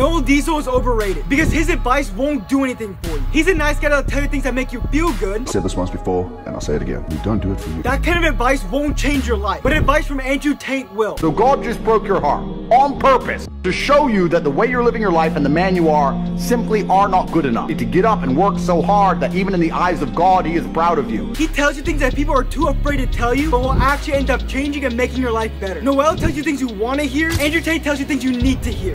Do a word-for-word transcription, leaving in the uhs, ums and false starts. Noel Deyzel is overrated because his advice won't do anything for you. He's a nice guy that'll tell you things that make you feel good. I said this once before, and I'll say it again. You don't do it for you. That kind of advice won't change your life, but advice from Andrew Tate will. So God just broke your heart on purpose to show you that the way you're living your life and the man you are simply are not good enough. You need to get up and work so hard that even in the eyes of God, he is proud of you. He tells you things that people are too afraid to tell you, but will actually end up changing and making your life better. Noel tells you things you want to hear. Andrew Tate tells you things you need to hear.